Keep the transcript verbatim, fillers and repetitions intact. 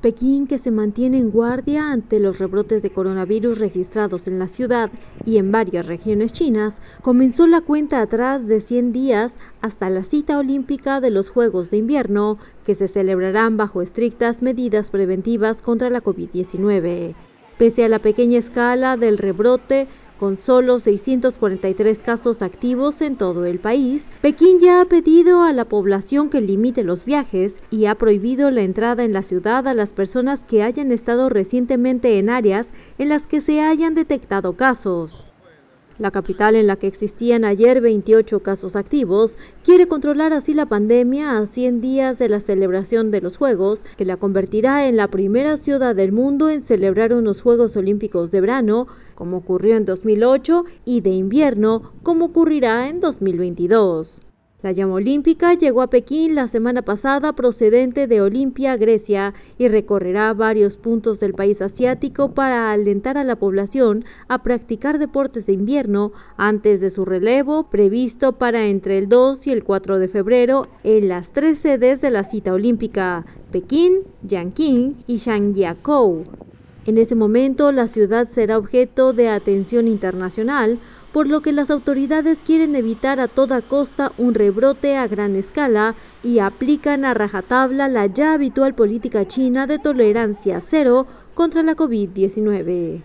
Pekín, que se mantiene en guardia ante los rebrotes de coronavirus registrados en la ciudad y en varias regiones chinas, comenzó la cuenta atrás de cien días hasta la cita olímpica de los Juegos de Invierno, que se celebrarán bajo estrictas medidas preventivas contra la COVID diecinueve. Pese a la pequeña escala del rebrote, con solo seiscientos cuarenta y tres casos activos en todo el país, Pekín ya ha pedido a la población que limite los viajes y ha prohibido la entrada en la ciudad a las personas que hayan estado recientemente en áreas en las que se hayan detectado casos. La capital, en la que existían ayer veintiocho casos activos, quiere controlar así la pandemia a cien días de la celebración de los Juegos, que la convertirá en la primera ciudad del mundo en celebrar unos Juegos Olímpicos de verano, como ocurrió en dos mil ocho, y de invierno, como ocurrirá en dos mil veintidós. La llama olímpica llegó a Pekín la semana pasada procedente de Olimpia, Grecia, y recorrerá varios puntos del país asiático para alentar a la población a practicar deportes de invierno antes de su relevo previsto para entre el dos y el cuatro de febrero en las tres sedes de la cita olímpica: Pekín, Yanqing y Zhangjiakou. En ese momento, la ciudad será objeto de atención internacional, por lo que las autoridades quieren evitar a toda costa un rebrote a gran escala y aplican a rajatabla la ya habitual política china de tolerancia cero contra la COVID diecinueve.